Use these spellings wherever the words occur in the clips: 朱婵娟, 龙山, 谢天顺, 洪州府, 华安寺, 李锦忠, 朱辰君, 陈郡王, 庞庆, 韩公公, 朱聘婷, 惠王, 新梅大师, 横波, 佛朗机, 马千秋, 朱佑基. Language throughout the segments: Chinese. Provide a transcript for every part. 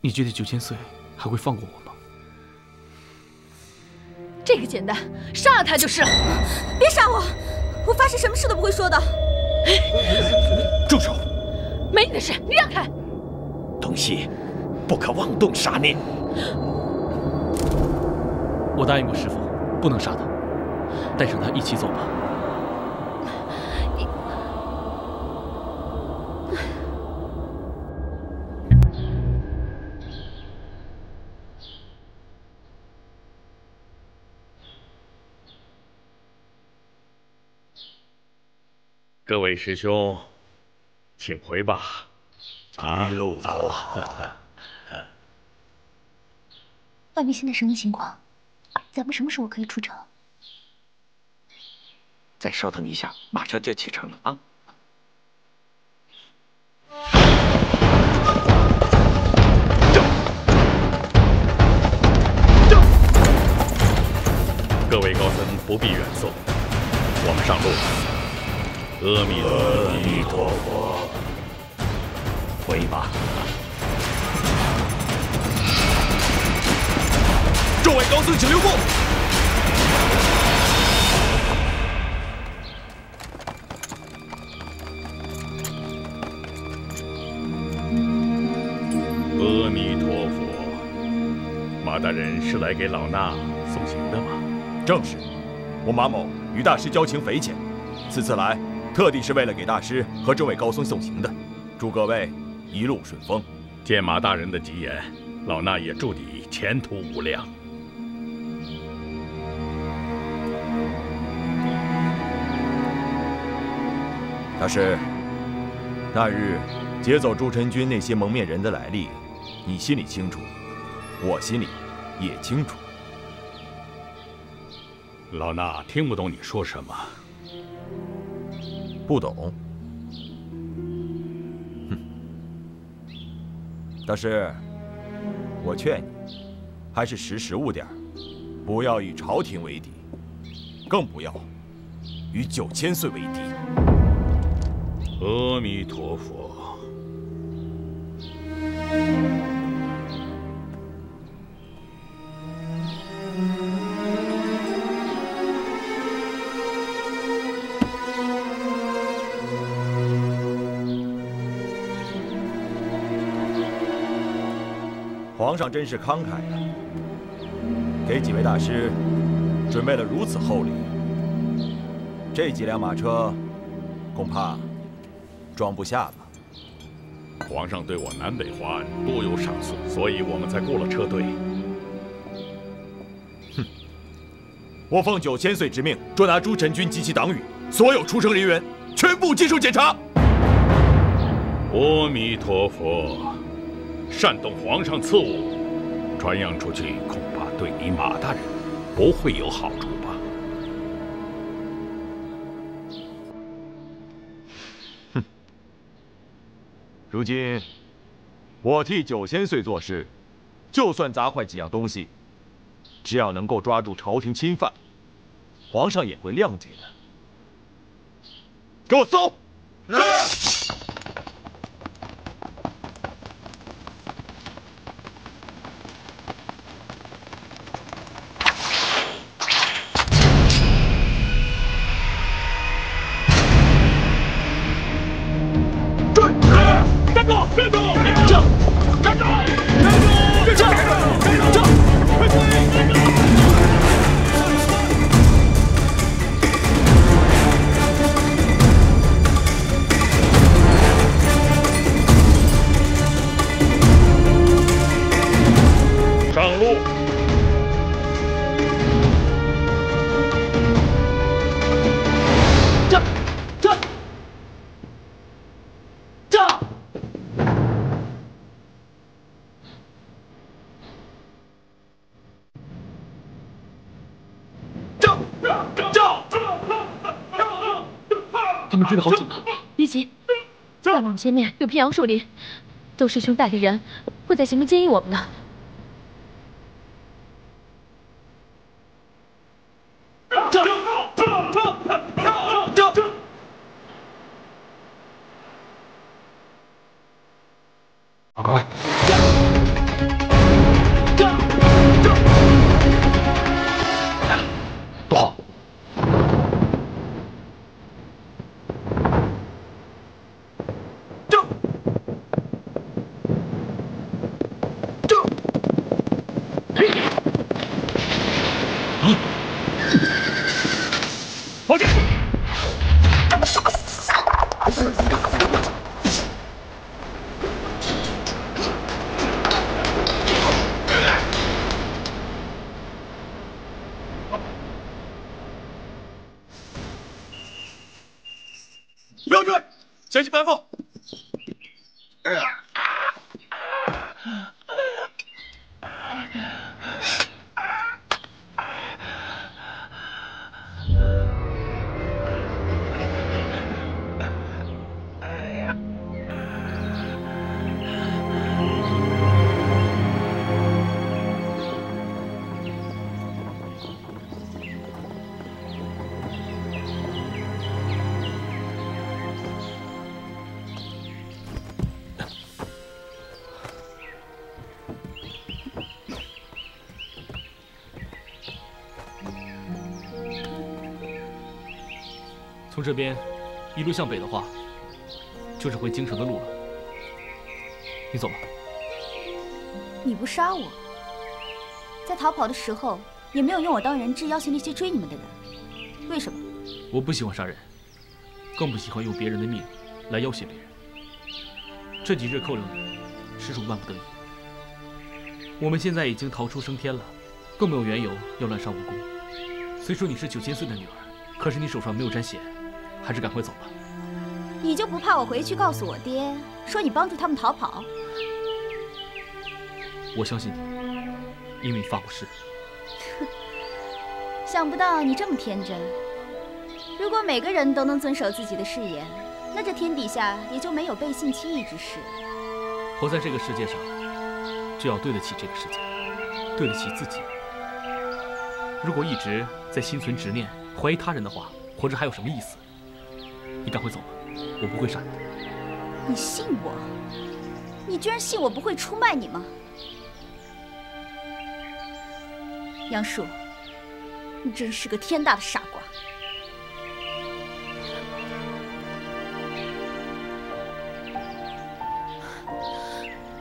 你觉得9000岁还会放过我吗？这个简单，杀了他就是了。别杀我，我发誓什么事都不会说的。住手！没你的事，你让开。东西，不可妄动杀念。我答应过师傅，不能杀他，带上他一起走吧。 各位师兄，请回吧。一路走好。外面现在什么情况？咱们什么时候可以出城？再稍等一下，马上就启程了啊！各位高僧不必远送，我们上路。 阿弥陀佛，回吧。众位高僧，请留步。阿弥陀佛，马大人是来给老衲送行的吗？正是，我马某与大师交情匪浅，此次来。 特地是为了给大师和这位高僧送行的，祝各位一路顺风。见马大人的吉言，老衲也祝你前途无量。大师，那日劫走朱辰军那些蒙面人的来历，你心里清楚，我心里也清楚。老衲听不懂你说什么。 不懂，哼！大师，我劝你，还是识物点儿，不要与朝廷为敌，更不要与9000岁为敌。阿弥陀佛。皇上真是慷慨呀，给几位大师准备了如此厚礼，这几辆马车恐怕装不下吧。皇上对我南北华安多有赏赐，所以我们才雇了车队。哼！我奉9000岁之命，捉拿朱辰军及其党羽，所有出城人员全部接受检查。阿弥陀佛。 煽动皇上赐物，传扬出去，恐怕对你马大人不会有好处吧？哼！如今我替9000岁做事，就算砸坏几样东西，只要能够抓住朝廷钦犯，皇上也会谅解的。给我搜！是。 追得好紧啊！别急，再往前面有片杨树林，邹师兄带着人会在前面接应我们的。快！将其搬放。从这边一路向北的话，就是回京城的路了。你走吧。你不杀我，在逃跑的时候也没有用我当人质要挟那些追你们的人，为什么？我不喜欢杀人，更不喜欢用别人的命来要挟别人。这几日扣留你，实属万不得已。我们现在已经逃出升天了，更没有缘由要滥杀无辜。虽说你是九千岁的女儿，可是你手上没有沾血。 还是赶快走吧。你就不怕我回去告诉我爹，说你帮助他们逃跑？我相信你，因为你发过誓。想不到你这么天真。如果每个人都能遵守自己的誓言，那这天底下也就没有背信弃义之事。活在这个世界上，就要对得起这个世界，对得起自己。如果一直在心存执念、怀疑他人的话，活着还有什么意思？ 你赶快走吧，我不会杀你的。你信我？你居然信我不会出卖你吗？杨树，你真是个天大的傻瓜！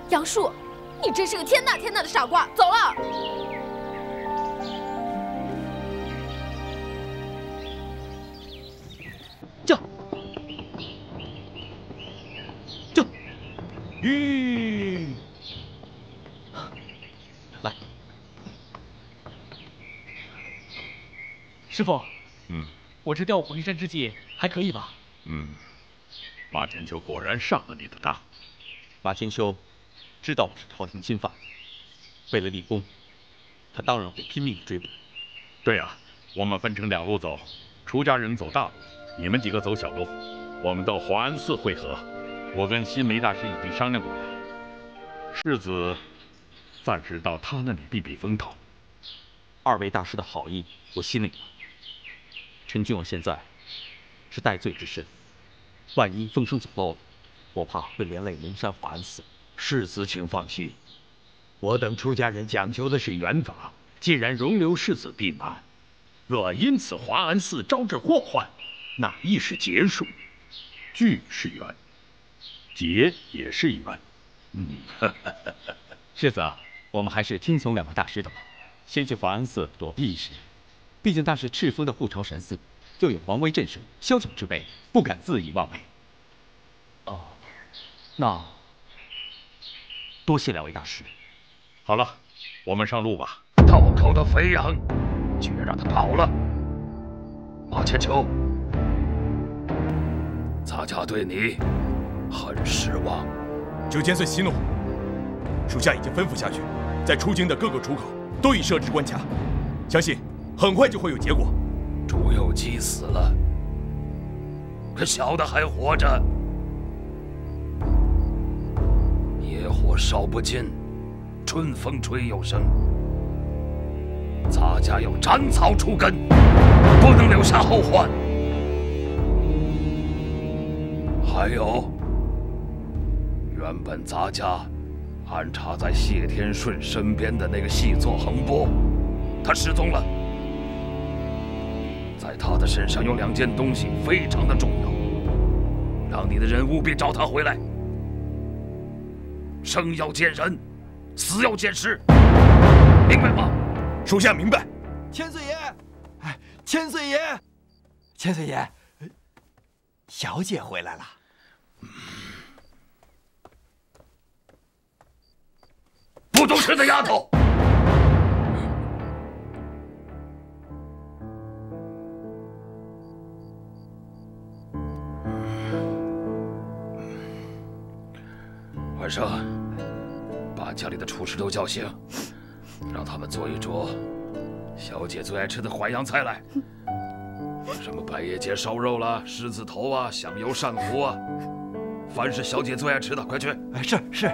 杨树，你真是个天大的傻瓜！走了。 来，师傅，我这调虎离山之计还可以吧？马千秋果然上了你的当。马千秋知道我是朝廷钦犯，为了立功，他当然会拼命追捕。对啊，我们分成两路走，出家人走大路，你们几个走小路。我们到华安寺会合。我跟新梅大师已经商量过了，世子。 暂时到他那里避避风头。二位大师的好意，我心领了。陈郡王现在是戴罪之身，万一风声走漏了，我怕会连累灵山华安寺。世子请放心，我等出家人讲究的是原法。既然容留世子避难，若因此华安寺招致祸患，那亦是劫数。聚是缘，劫也是缘。世子啊。 我们还是听从两位大师的吧，先去华安寺躲避一时。毕竟大师敕封的护朝神寺，就有王威震慑、枭雄之辈，不敢恣意妄为。哦，那多谢两位大师。好了，我们上路吧。道口的肥羊，居然让他跑了！马千秋，咱家对你很失望。九千岁息怒。 属下已经吩咐下去，在出京的各个出口都已设置关卡，相信很快就会有结果。朱佑基死了，可小的还活着。野火烧不尽，春风吹又生。咱家要斩草除根，不能留下后患。还有，原本咱家。 安插在谢天顺身边的那个细作横波，他失踪了。在他的身上有两件东西非常的重要，让你的人务必找他回来。生要见人，死要见尸，明白吗？属下明白。千岁爷，哎，千岁爷，千岁爷，小姐回来了。 不懂事的丫头，声，把家里的厨师都叫醒，让他们做一桌小姐最爱吃的淮扬菜来，什么百叶结烧肉啦、狮子头啊、响油鳝糊啊，凡是小姐最爱吃的，快去！哎，是是。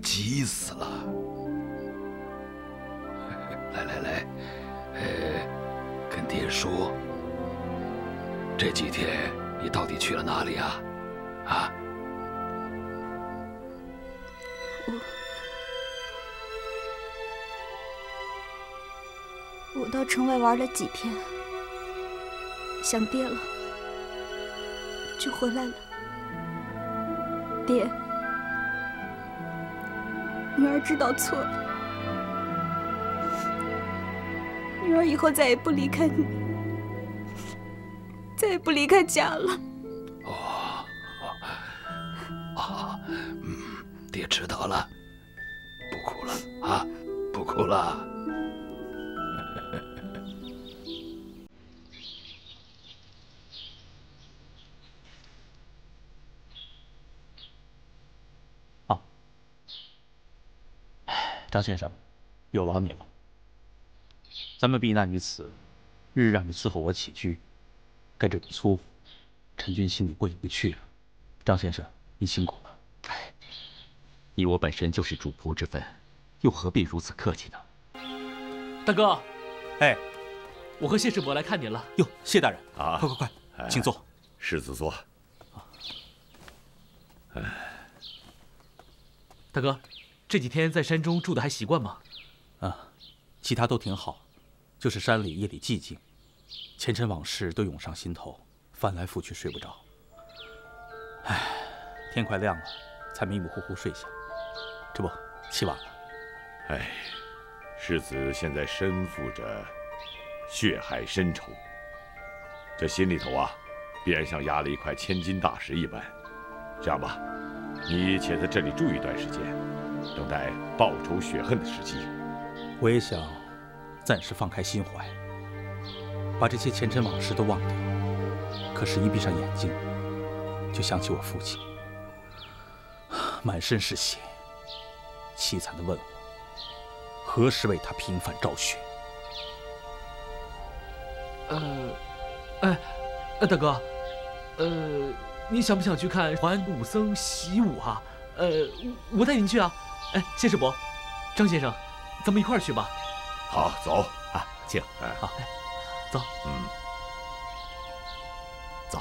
急死了！来来来，跟爹说，这几天你到底去了哪里啊？啊？我到城外玩了几天，想爹了，就回来了。爹。 女儿知道错了，女儿以后再也不离开你，再也不离开家了。哦，啊，嗯，爹知道了，不哭了啊，不哭了。 张先生，有劳你了。咱们避难于此，日日让你伺候我起居，跟着你粗活，陈军心里过意不去了。张先生，您辛苦了。哎，你我本身就是主仆之分，又何必如此客气呢？大哥，哎，我和谢世伯来看您了。哟，谢大人啊，快快快，请坐。世子座。哎，大哥。 这几天在山中住的还习惯吗？啊，其他都挺好，就是山里夜里寂静，前尘往事都涌上心头，翻来覆去睡不着。唉，天快亮了，才迷迷糊糊睡下，这不起晚了。唉，世子现在身负着血海深仇，这心里头啊，必然像压了一块千斤大石一般。这样吧，你且在这里住一段时间。 等待报仇雪恨的时机，我也想暂时放开心怀，把这些前尘往事都忘掉。可是，一闭上眼睛，就想起我父亲，满身是血，凄惨地问我何时为他平反昭雪。大哥，你想不想去看还武僧习武啊？我带您去啊。 哎，谢世伯，张先生，咱们一块儿去吧。好，走啊，请。哎，好，走。嗯，走。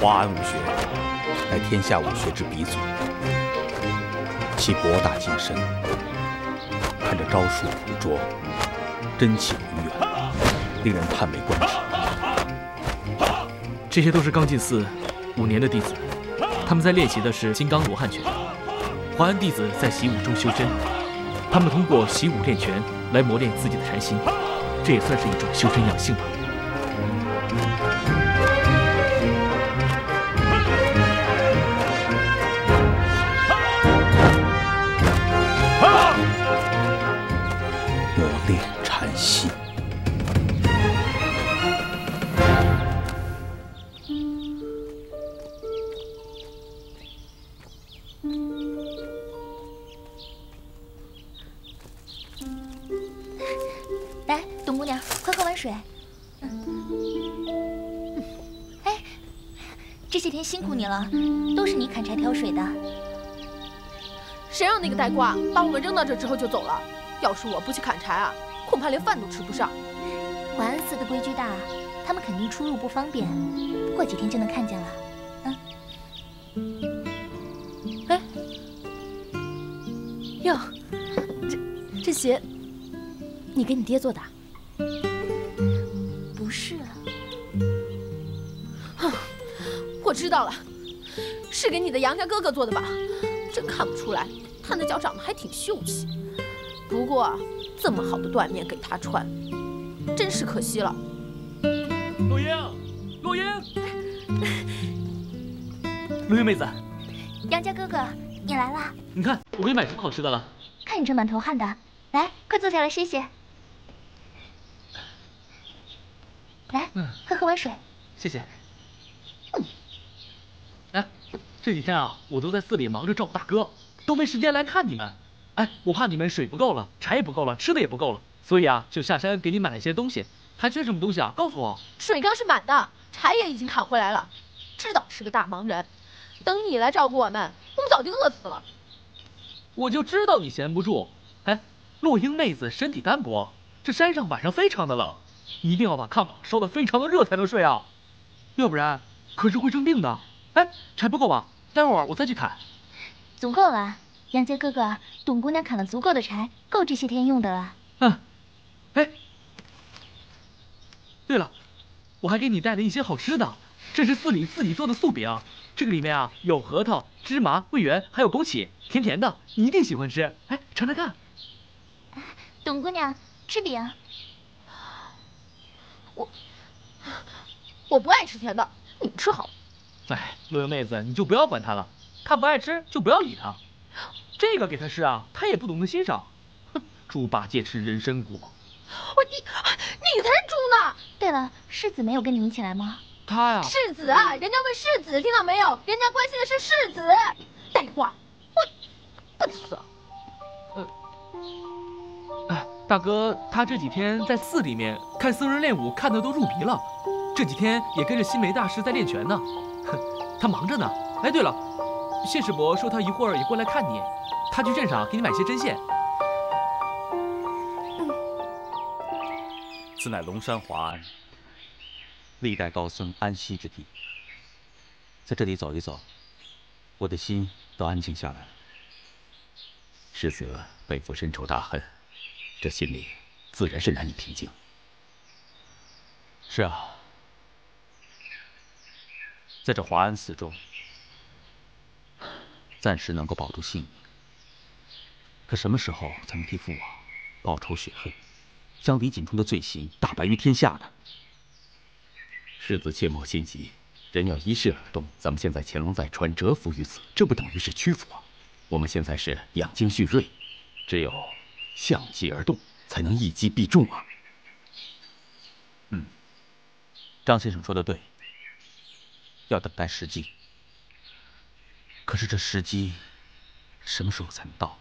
华安武学乃天下武学之鼻祖，其博大精深，看着招数捕捉，真气浑圆，令人叹为观止。这些都是刚进寺5年的弟子，他们在练习的是金刚罗汉拳。华安弟子在习武中修真，他们通过习武练拳来磨练自己的禅心，这也算是一种修身养性吧。 都是你砍柴挑水的，谁让那个呆瓜把我们扔到这之后就走了？要是我不去砍柴啊，恐怕连饭都吃不上。华安寺的规矩大，他们肯定出入不方便，过几天就能看见了。嗯。哎，哟，这鞋，你给你爹做的？不是啊。哼，我知道了。 是给你的杨家哥哥做的吧？真看不出来，他那脚长得还挺秀气。不过这么好的缎面给他穿，真是可惜了。陆英，陆英，陆英妹子，杨家哥哥，你来啦！你看我给你买什么好吃的了？看你这满头汗的，来，快坐下来歇歇。来，喝碗水。谢谢。 这几天啊，我都在寺里忙着照顾大哥，都没时间来看你们。哎，我怕你们水不够了，柴也不够了，吃的也不够了，所以啊，就下山给你买了一些东西。还缺什么东西啊？告诉我。水缸是满的，柴也已经砍回来了。知道是个大忙人，等你来照顾我们，我们早就饿死了。我就知道你闲不住。哎，落英妹子身体单薄，这山上晚上非常的冷，一定要把炕烧得非常的热才能睡啊，要不然可是会生病的。哎，柴不够吧？ 待会儿我再去砍，足够了。杨家哥哥，董姑娘砍了足够的柴，够这些天用的了。嗯，哎，对了，我还给你带了一些好吃的，这是寺里自己做的素饼，这个里面啊有核桃、芝麻、桂圆，还有枸杞，甜甜的，你一定喜欢吃。哎，尝尝看。董姑娘，吃饼。我不爱吃甜的，你吃好。 哎，陆英妹子，你就不要管他了，他不爱吃就不要理他。这个给他吃啊，他也不懂得欣赏。哼，猪八戒吃人参果。你才是猪呢！对了，世子没有跟你一起来吗？他呀，世子啊，人家问世子，听到没有？人家关心的是世子。呆瓜，我笨死了。哎，大哥，他这几天在寺里面看僧人练武，看得都入迷了。这几天也跟着新梅大师在练拳呢。 他忙着呢。哎，对了，谢世伯说他一会儿也过来看你，他去镇上给你买些针线。嗯。此乃龙山华安，历代高僧安息之地。在这里走一走，我的心都安静下来了。世子背负深仇大恨，这心里自然是难以平静。是啊。 在这华安寺中，暂时能够保住性命，可什么时候才能替父王报仇雪恨，将李锦忠的罪行大白于天下呢？世子切莫心急，人要依势而动。咱们现在潜龙在川，蛰伏于此，这不等于是屈服啊！我们现在是养精蓄锐，只有向机而动，才能一击必中啊！嗯，张先生说的对。 要等待时机，可是这时机什么时候才能到？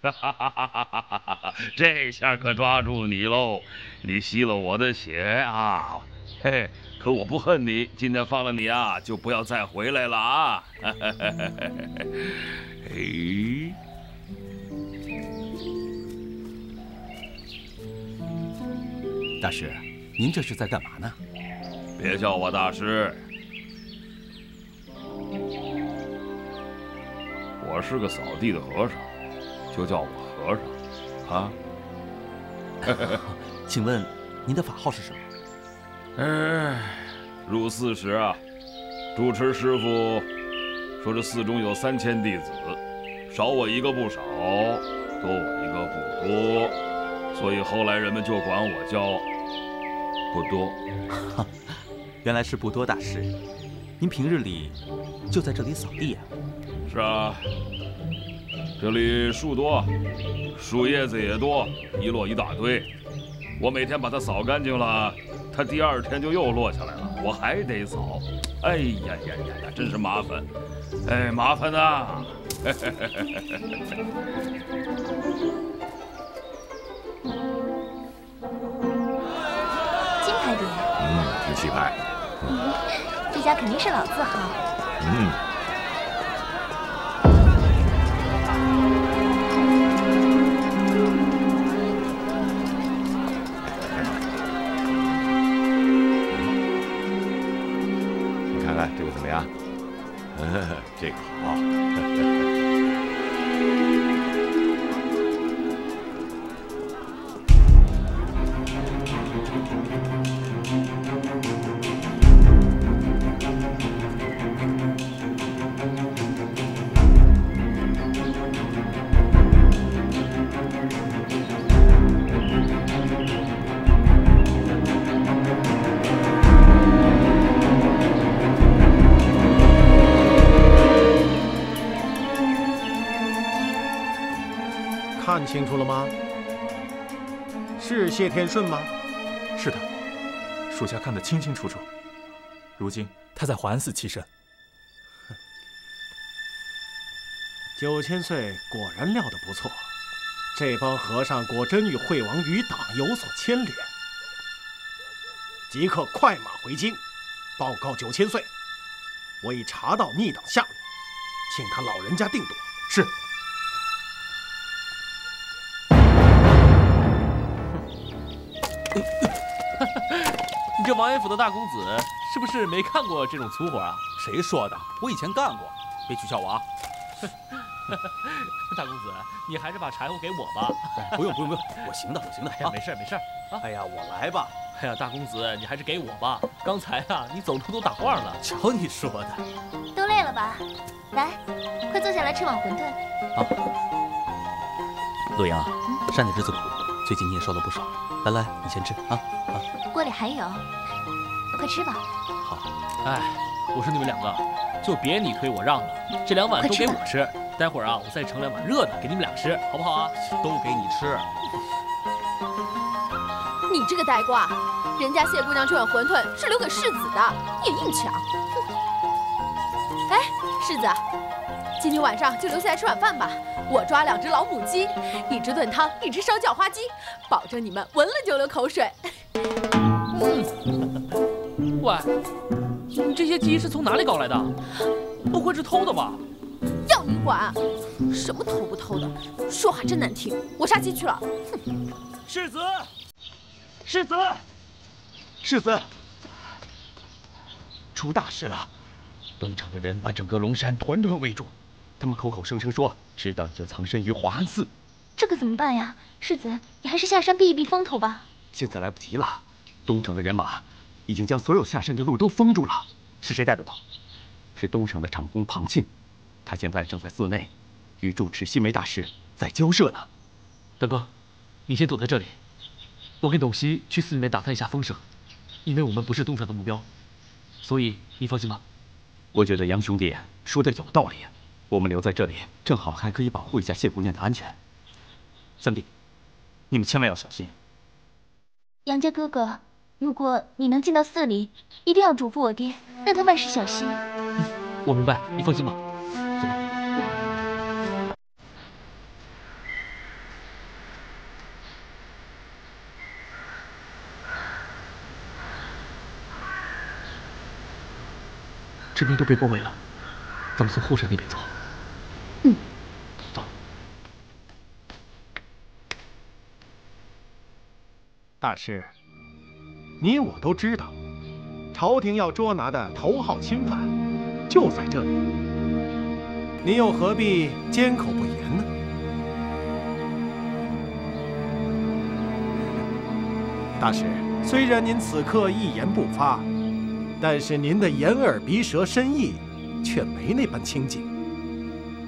哈哈哈哈哈哈！这下可抓住你喽！你吸了我的血啊！嘿，可我不恨你，今天放了你啊，就不要再回来了啊！哈哈哈哈哈！哎，大师，您这是在干嘛呢？别叫我大师。 我是个扫地的和尚，就叫我和尚，啊。请问您的法号是什么？哎，入寺时啊，主持师傅说这寺中有3000弟子，少我一个不少，多我一个不多，所以后来人们就管我叫不多。哈，原来是不多大师，您平日里就在这里扫地呀？是啊，这里树多，树叶子也多，一落一大堆。我每天把它扫干净了，它第二天就又落下来了，我还得扫。 哎呀呀呀呀！真是麻烦，哎，麻烦呐！金牌碟，挺气派。这家肯定是老字号。看这个怎么样？这个好。看清楚了吗？是谢天顺吗？是的，属下看得清清楚楚。如今他在华安寺栖身。9000岁果然料得不错，这帮和尚果真与惠王余党有所牵连。即刻快马回京，报告9000岁。我已查到逆党下落，请他老人家定夺。是。 你这王元甫的大公子是不是没干过这种粗活啊？谁说的？我以前干过，别取笑我啊！大公子，你还是把柴火给我吧。不用不用不用，我行的我行的。哎呀，没事没事啊。哎呀，我来吧。哎呀，大公子，你还是给我吧。刚才啊，你走路都打晃了。瞧你说的，都累了吧？来，快坐下来吃碗馄饨。好。陆阳啊，善解这次苦，最近你也瘦了不少。 来来，你先吃啊！啊，锅里还有，快吃吧。好。哎，我说你们两个，就别你推我让了，这两碗都给我吃。待会儿啊，我再盛两碗热的给你们俩吃，好不好啊？都给你吃。你这个呆瓜，人家谢姑娘这碗馄饨是留给世子的，也硬抢。哎，世子，今天晚上就留下来吃晚饭吧。 我抓2只老母鸡，1只炖汤，1只烧叫花鸡，保证你们闻了就流口水。喂，这些鸡是从哪里搞来的？不会是偷的吧？要你管！什么偷不偷的，说话真难听。我杀鸡去了。哼！世子，世子，世子，出大事了！东厂的人把整个龙山团团围住。 他们口口声声说知道就藏身于华安寺，这可怎么办呀？世子，你还是下山避一避风头吧。现在来不及了，东城的人马已经将所有下山的路都封住了。是谁带的头？是东城的长工庞庆，他现在正在寺内与住持新梅大师在交涉呢。大哥，你先躲在这里，我跟董熙去寺里面打探一下风声，因为我们不是东城的目标，所以你放心吧。我觉得杨兄弟说的有道理。 我们留在这里，正好还可以保护一下谢姑娘的安全。三弟，你们千万要小心。杨家哥哥，如果你能进到寺里，一定要嘱咐我爹，让他万事小心。我明白，你放心吧。走吧。这边都被包围了，咱们从后山那边走。 大师，你我都知道，朝廷要捉拿的头号钦犯就在这里，你又何必缄口不言呢？大师，虽然您此刻一言不发，但是您的眼耳鼻舌身意却没那般清净。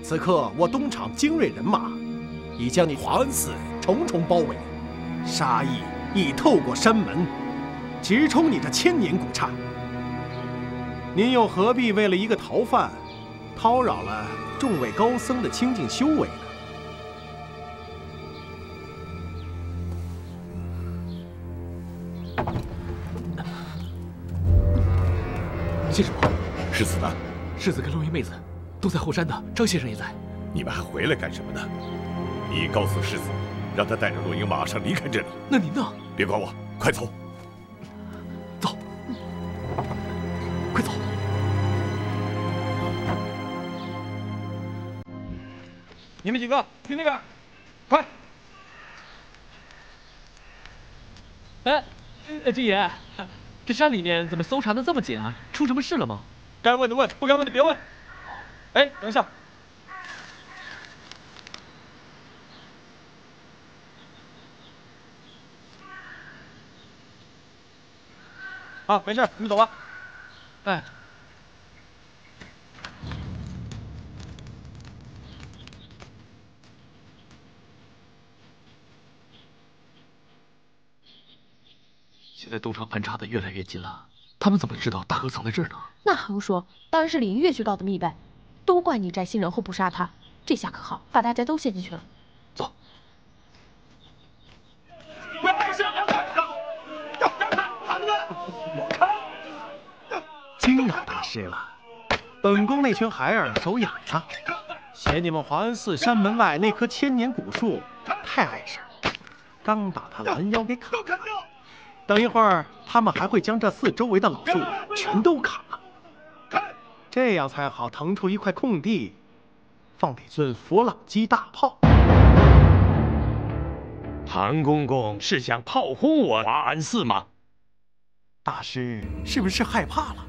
此刻我东厂精锐人马已将你华恩寺重重包围，杀意已透过山门，直冲你这千年古刹。您又何必为了一个逃犯，叨扰了众位高僧的清净修为呢？ 谢师傅，世子呢？世子跟龙云妹子都在后山呢，张先生也在。你们还回来干什么呢？你告诉世子，让他带着洛英马上离开这里。那您呢？别管我，快走！走，快走！你们几个去那边，快！哎，金爷。 这山里面怎么搜查的这么紧啊？出什么事了吗？该问的问，不该问的别问。哎，等一下，啊，没事，你们走吧。哎，现在东厂盘查的越来越紧了，他们怎么知道大哥藏在这儿呢？那还用说，当然是李云月去告的密呗。都怪你摘星人后不杀他，这下可好，把大家都陷进去了。走。不要开枪！惊扰大师了，本宫那群孩儿手痒了，嫌你们华恩寺山门外那棵千年古树太碍事，刚把他拦腰给砍了。 等一会儿，他们还会将这四周围的老树全都砍了，这样才好腾出一块空地，放几尊佛朗机大炮。韩公公是想炮轰我华安寺吗？大师是不是害怕了？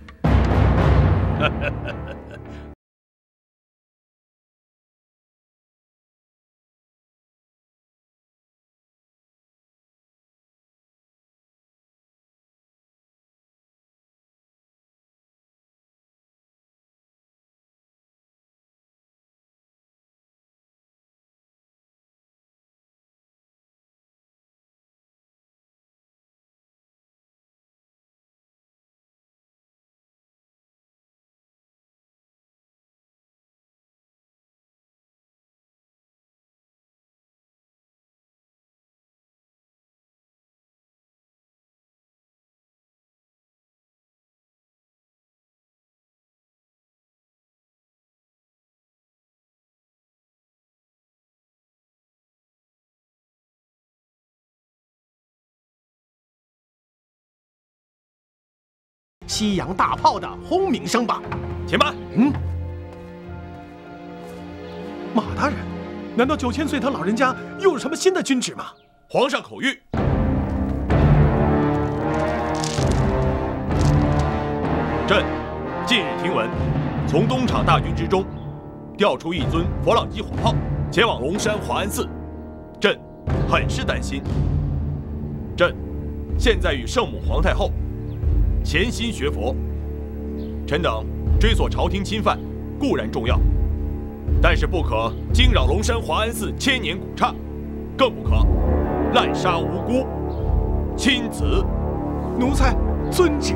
西洋大炮的轰鸣声吧，且慢。嗯，马大人，难道9000岁他老人家又有什么新的军旨吗？皇上口谕。朕近日听闻，从东厂大军之中调出一尊佛朗机火炮，前往龙山华安寺。朕很是担心。朕现在与圣母皇太后。 潜心学佛，臣等追索朝廷侵犯固然重要，但是不可惊扰龙山华安寺千年古刹，更不可滥杀无辜亲子。奴才遵旨。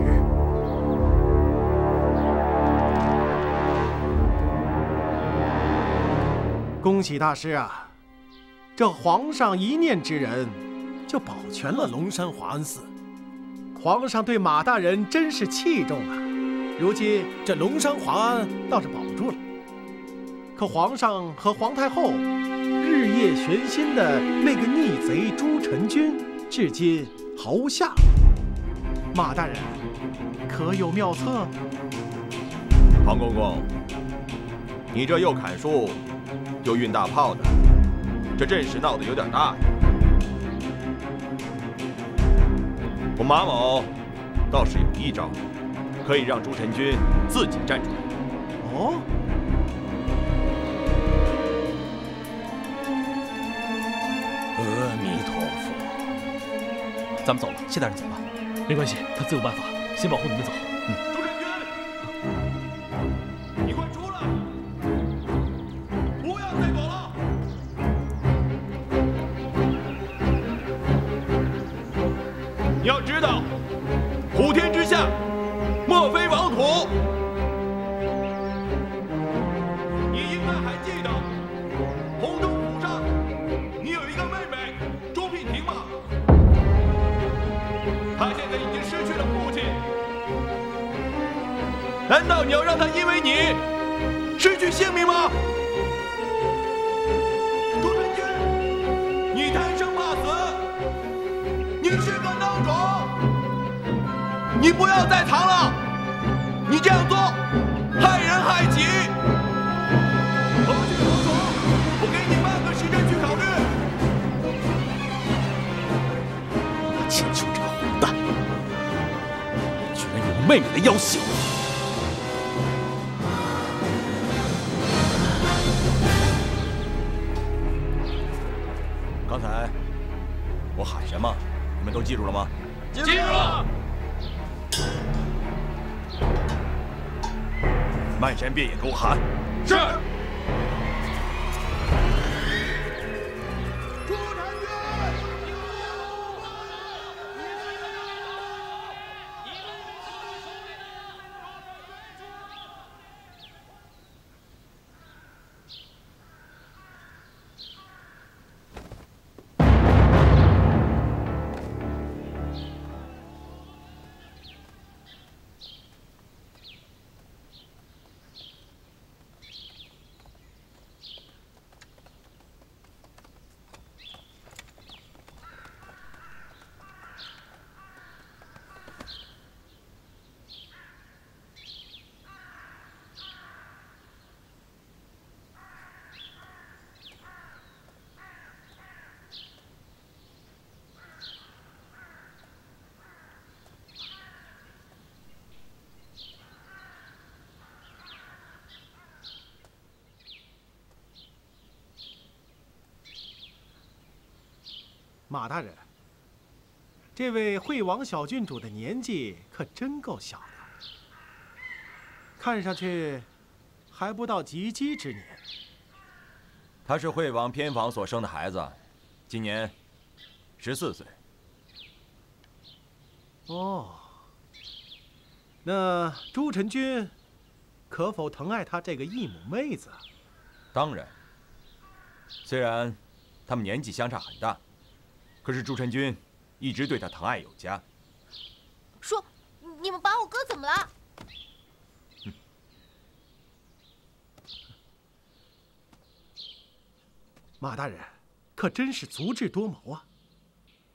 恭喜大师啊！这皇上一念之仁，就保全了龙山华安寺。 皇上对马大人真是器重啊！如今这龙山华安倒是保住了，可皇上和皇太后日夜悬心的那个逆贼朱宸君，至今毫无下落。马大人可有妙策？庞公公，你这又砍树又运大炮的，这阵势闹得有点大呀！ 我马某倒是有一招，可以让朱宸君自己站出来。哦，阿弥陀佛，咱们走了，谢大人走吧。没关系，他自有办法。先保护你们走。嗯。朱宸君，你快出来！你要知道，普天之下，莫非王土。你应该还记得，洪州府上，你有一个妹妹朱聘婷吧？她现在已经失去了父亲，难道你要让她因为你失去性命吗？ 你不要再藏了，你这样做害人害己。何去何从？我给你半个时辰去考虑。我秦琼这个混蛋，居然有妹妹来要挟我！ 刚才我喊什么？你们都记住了吗？记住了。 漫山遍野给我喊！是。朱婵娟，马大人，这位惠王小郡主的年纪可真够小的，看上去还不到及笄之年。她是惠王偏房所生的孩子，今年14岁。哦，那朱宸君可否疼爱她这个异母妹子？当然，虽然他们年纪相差很大。 可是朱宸君一直对他疼爱有加。说，你们把我哥怎么了？马大人可真是足智多谋啊，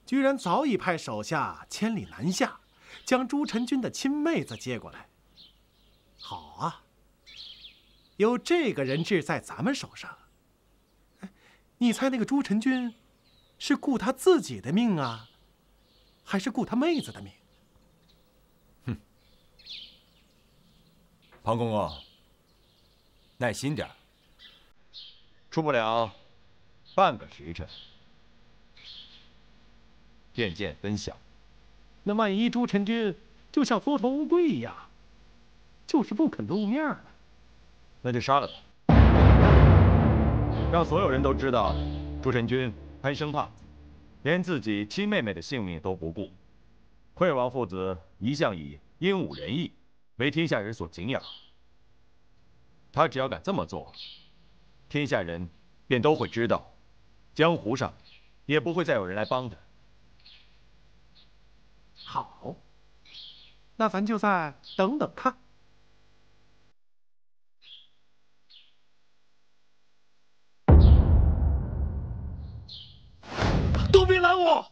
居然早已派手下千里南下，将朱宸君的亲妹子接过来。好啊，有这个人质在咱们手上，哎，你猜那个朱宸君？ 是顾他自己的命啊，还是顾他妹子的命？哼，庞公公，耐心点，出不了半个时辰，便见分晓。那万一朱宸君就像缩头乌龟一样，就是不肯露面了，那就杀了他，让所有人都知道朱宸君。 贪生怕死，连自己亲妹妹的性命都不顾。惠王父子一向以英武仁义为天下人所敬仰，他只要敢这么做，天下人便都会知道，江湖上也不会再有人来帮他。好，那咱就再等等看。 都别拦我！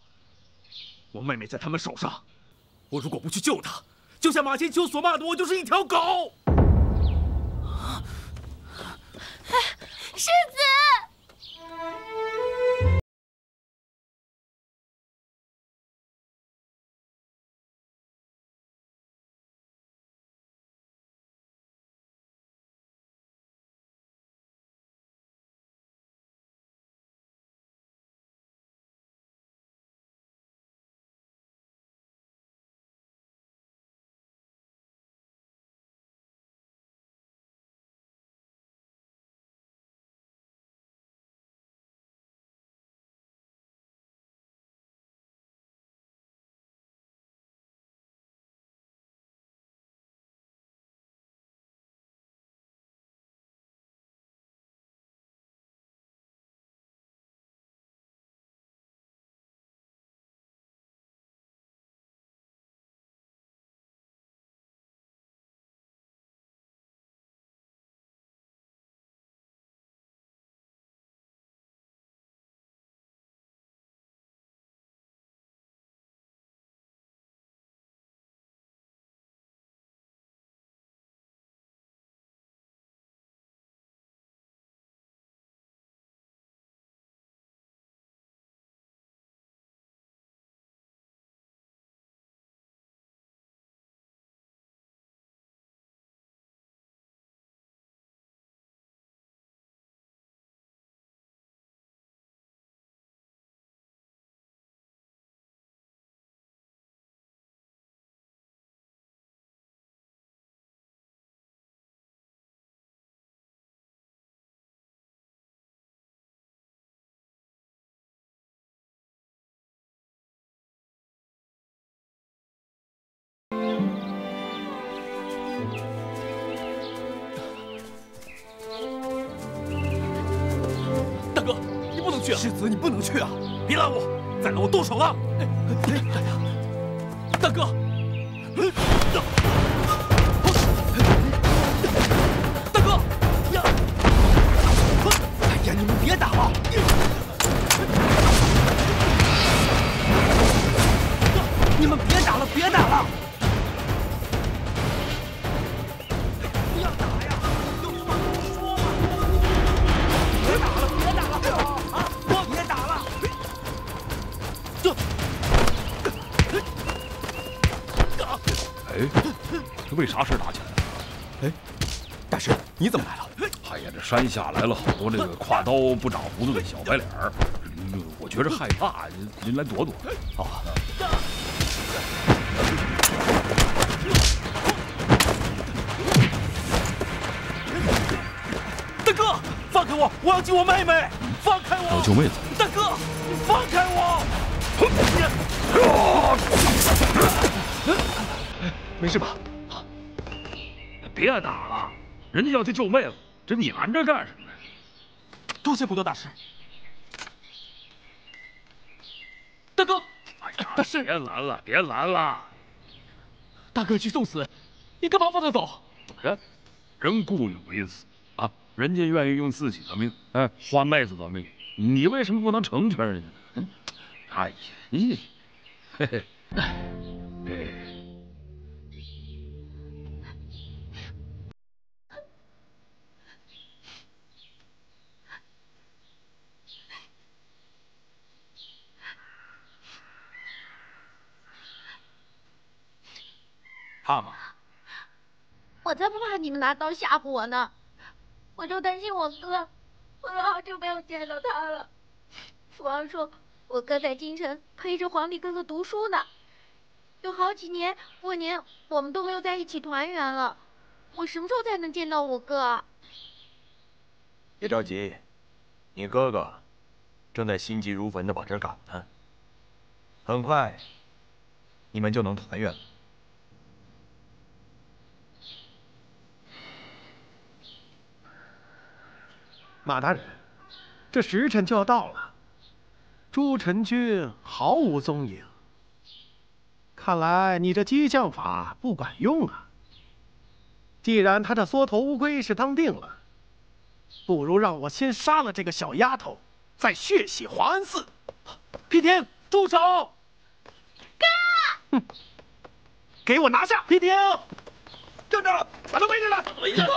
我妹妹在他们手上，我如果不去救她，就像马千秋所骂的，我就是一条狗。哎，世子！世子，你不能去啊！别拦我，再拦我动手了！大哥，大哥，呀！哎呀，你们别打了！ 你们别打了，别打了！不要打呀！有话跟我说嘛！别打了，别打了！啊！别打了！哎，这为啥事打起来了？哎，大师，你怎么来了？哎呀，这山下来了好多这个挎刀不长胡子的小白脸儿，我觉着害怕，您来躲躲。啊。 大哥，放开我！我要救我妹妹！放开我！要救妹子！大哥，你放开我！没事吧？啊！别打了，人家要去救妹子，这你拦着干什么呀？多谢捕捉大师。大哥，哎呀，大师，别拦了，别拦了！ 大哥去送死，你干嘛放他走？人固有一死啊，人家愿意用自己的命，哎，花妹子的命，你为什么不能成全人家？嗯，哎呀，你，嘿嘿，哎，怕吗？ 我才不怕你们拿刀吓唬我呢，我就担心我哥，我都好久没有见到他了。父王说，我哥在京城陪着皇帝哥哥读书呢，有好几年过年我们都没有在一起团圆了。我什么时候才能见到我哥啊？别着急，你哥哥正在心急如焚的往这儿赶呢，很快你们就能团圆了。 马大人，这时辰就要到了，朱辰君毫无踪影。看来你这激将法不管用啊。既然他这缩头乌龟是当定了，不如让我先杀了这个小丫头，再血洗华安寺。披天，住手！哥，哼，给我拿下！披天，站住！把他围起来！围起来！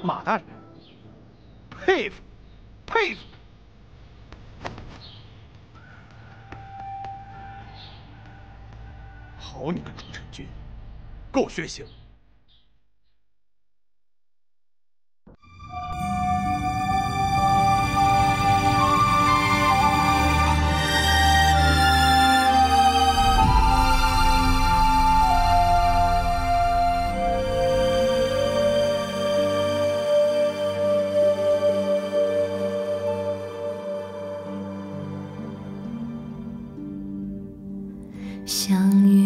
马大人，佩服，佩服！好你个朱辰君，够血腥！ 相遇。